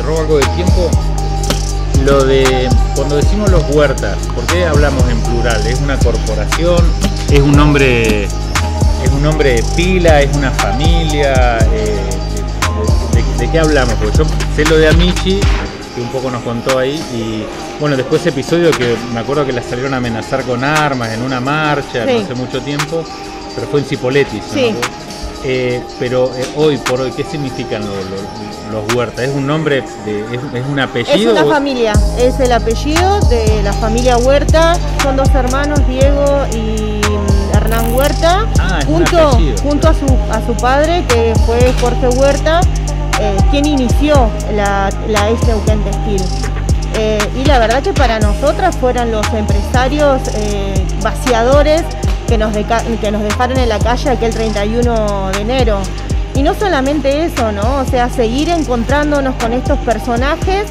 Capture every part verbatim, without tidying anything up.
te robo algo de tiempo, lo de cuando decimos los Huertas, ¿por qué hablamos en plural? ¿Es una corporación? ¿Es un hombre, es un hombre de pila? ¿Es una familia? Eh, de, de, ¿De qué hablamos? Porque yo sé lo de Amici, que un poco nos contó ahí, y bueno, después ese episodio que me acuerdo que la salieron a amenazar con armas en una marcha, sí, no hace mucho tiempo, pero fue en Cipoletti, sí, ¿no? Eh, pero eh, hoy por hoy, ¿qué significan los, los, los Huerta? ¿Es un nombre, de, es, es un apellido? Es una o... familia, es el apellido de la familia Huerta. Son dos hermanos, Diego y Hernán Huerta, ah, junto, junto a, su, a su padre, que fue Jorge Huerta, eh, quien inició la, la ATE Neuquén Textil. Eh, y la verdad que para nosotras fueron los empresarios eh, vaciadores que nos, que nos dejaron en la calle aquel treinta y uno de enero. Y no solamente eso, ¿no? O sea, seguir encontrándonos con estos personajes,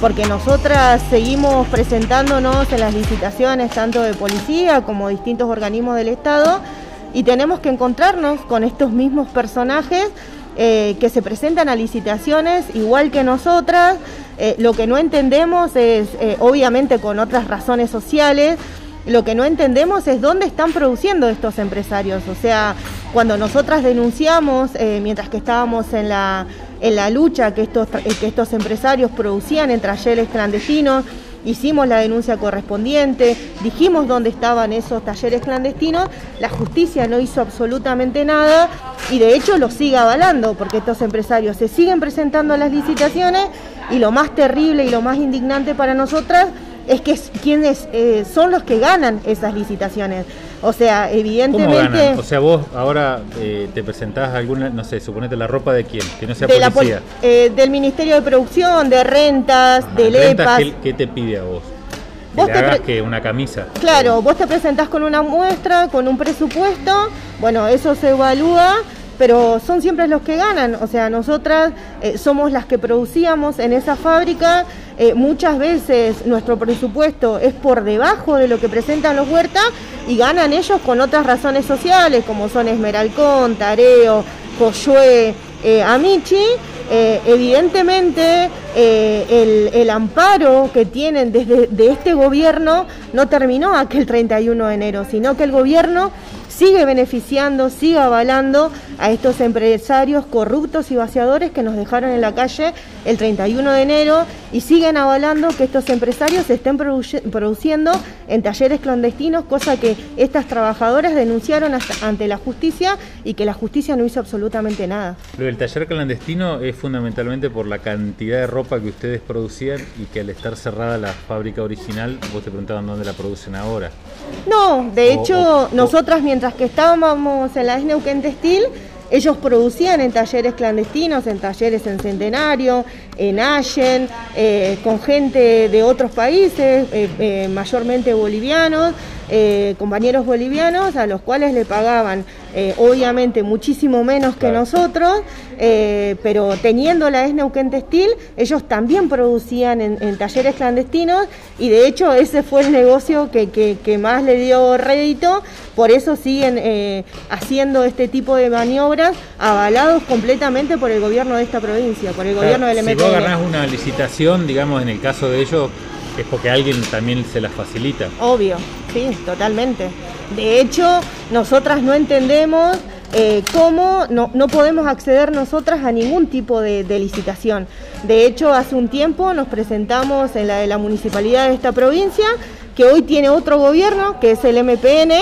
porque nosotras seguimos presentándonos en las licitaciones tanto de policía como distintos organismos del Estado, y tenemos que encontrarnos con estos mismos personajes eh, que se presentan a licitaciones igual que nosotras. Eh, lo que no entendemos es, eh, obviamente con otras razones sociales, lo que no entendemos es dónde están produciendo estos empresarios. O sea, cuando nosotras denunciamos, eh, mientras que estábamos en la, en la lucha que estos, que estos empresarios producían en talleres clandestinos, hicimos la denuncia correspondiente, dijimos dónde estaban esos talleres clandestinos, la justicia no hizo absolutamente nada y de hecho lo sigue avalando, porque estos empresarios se siguen presentando a las licitaciones, y lo más terrible y lo más indignante para nosotras es que es, quienes eh, son los que ganan esas licitaciones. O sea, evidentemente... ¿Cómo ganan? O sea, vos ahora eh, te presentás alguna, no sé, suponete la ropa de quién, que no sea de policía. La eh, del Ministerio de Producción, de rentas, ajá, del rentas, E P A S. ¿Qué te pide a vos? ¿Que vos le hagas que una camisa? Claro, eh. vos te presentás con una muestra, con un presupuesto, bueno, eso se evalúa, pero son siempre los que ganan. O sea, nosotras eh, somos las que producíamos en esa fábrica, eh, muchas veces nuestro presupuesto es por debajo de lo que presentan los Huerta, y ganan ellos con otras razones sociales, como son Esmeralcón, Tareo, Coyué, eh, Amici. Eh, evidentemente eh, el, el amparo que tienen desde de este gobierno no terminó aquel treinta y uno de enero, sino que el gobierno sigue beneficiando, sigue avalando a estos empresarios corruptos y vaciadores que nos dejaron en la calle el treinta y uno de enero, y siguen avalando que estos empresarios se estén produci- produciendo en talleres clandestinos, cosa que estas trabajadoras denunciaron hasta ante la justicia y que la justicia no hizo absolutamente nada. Pero el taller clandestino es fundamentalmente por la cantidad de ropa que ustedes producían, y que al estar cerrada la fábrica original, vos te preguntaban dónde la producen ahora. No, de o, hecho, o, nosotras mientras Mientras que estábamos en la ATE Neuquén Textil, ellos producían en talleres clandestinos, en talleres en Centenario, en Allen, eh, con gente de otros países, eh, eh, mayormente bolivianos, eh, compañeros bolivianos, a los cuales le pagaban eh, obviamente muchísimo menos que nosotros, eh, pero teniendo la ATE Neuquén Textil, ellos también producían en, en talleres clandestinos, y de hecho ese fue el negocio que, que, que más le dio rédito. Por eso siguen eh, haciendo este tipo de maniobras, avalados completamente por el gobierno de esta provincia, por el gobierno del M P N. Si vos ganás una licitación, digamos, en el caso de ellos, es porque alguien también se las facilita. Obvio, sí, totalmente. De hecho, nosotras no entendemos eh, cómo no, no podemos acceder nosotras a ningún tipo de, de licitación. De hecho, hace un tiempo nos presentamos en la de la municipalidad de esta provincia, que hoy tiene otro gobierno, que es el M P N,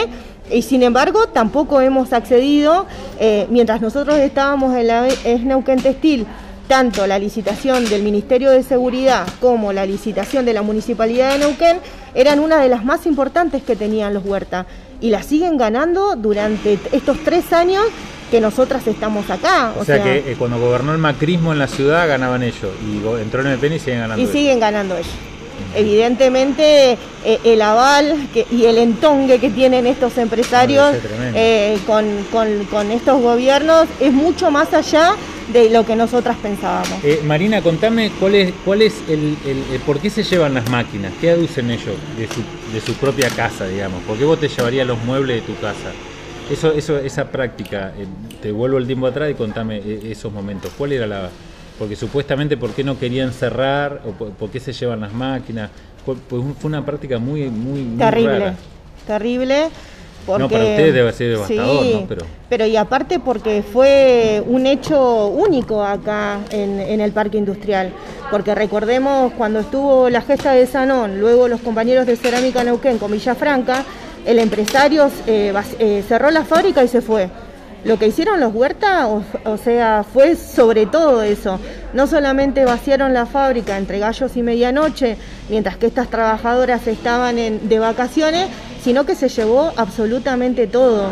y sin embargo tampoco hemos accedido. Eh, mientras nosotros estábamos en la ATE Neuquén Textil, tanto la licitación del Ministerio de Seguridad como la licitación de la Municipalidad de Neuquén eran una de las más importantes que tenían los Huerta, y la siguen ganando durante estos tres años que nosotras estamos acá. O, o sea, sea que eh, cuando gobernó el macrismo en la ciudad ganaban ellos, y entró el M P N y siguen ganando y ellos. siguen ganando ellos. Evidentemente eh, el aval que, y el entongue que tienen estos empresarios eh, con, con, con estos gobiernos es mucho más allá de lo que nosotras pensábamos. Eh, Marina, contame cuál es, cuál es el, el, el por qué se llevan las máquinas, qué aducen ellos de su, de su propia casa, digamos, por qué vos te llevarías los muebles de tu casa. Eso, eso, esa práctica, eh, te vuelvo el tiempo atrás y contame esos momentos. ¿Cuál era la, porque supuestamente por qué no querían cerrar, o por, por qué se llevan las máquinas. Fue, fue una práctica muy, muy, muy terrible, rara. Terrible. Porque, no, para ustedes debe ser devastador, sí, ¿no? Pero... pero y aparte porque fue un hecho único acá en, en el Parque Industrial, porque recordemos cuando estuvo la gesta de Sanón, luego los compañeros de Cerámica Neuquén con Villafranca, el empresario eh, eh, cerró la fábrica y se fue. Lo que hicieron los Huerta, o, o sea, fue sobre todo eso. No solamente vaciaron la fábrica entre gallos y medianoche, mientras que estas trabajadoras estaban en, de vacaciones, sino que se llevó absolutamente todo.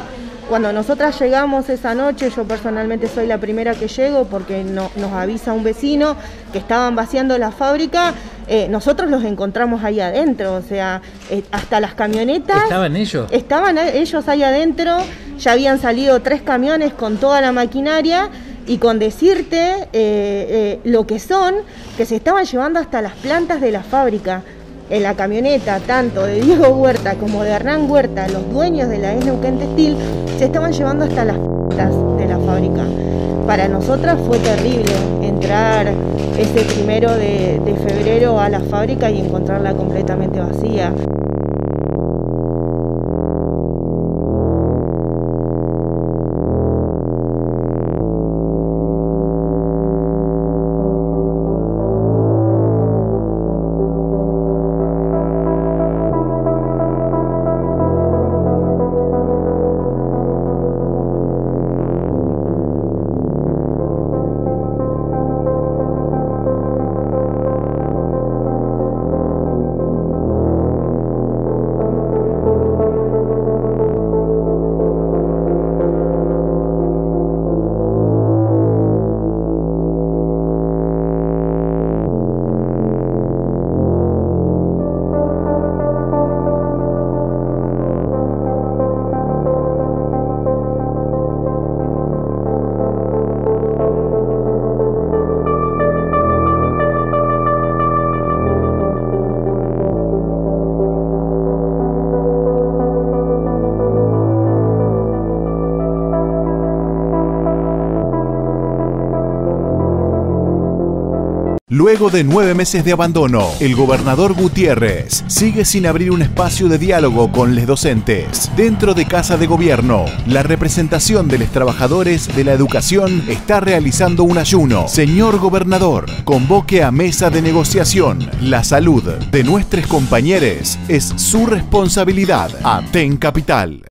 Cuando nosotras llegamos esa noche, yo personalmente soy la primera que llego porque no, nos avisa un vecino que estaban vaciando la fábrica, eh, nosotros los encontramos ahí adentro, o sea, eh, hasta las camionetas... ¿Estaban ellos? Estaban ellos ahí adentro, ya habían salido tres camiones con toda la maquinaria y con decirte eh, eh, lo que son, que se estaban llevando hasta las plantas de la fábrica. En la camioneta, tanto de Diego Huerta como de Hernán Huerta, los dueños de la A T E Neuquén Textil, se estaban llevando hasta las puertas de la fábrica. Para nosotras fue terrible entrar ese primero de, de febrero a la fábrica y encontrarla completamente vacía. Luego de nueve meses de abandono, el gobernador Gutiérrez sigue sin abrir un espacio de diálogo con los docentes. Dentro de Casa de Gobierno, la representación de los trabajadores de la educación está realizando un ayuno. Señor gobernador, convoque a mesa de negociación. La salud de nuestros compañeros es su responsabilidad. A T E N Capital.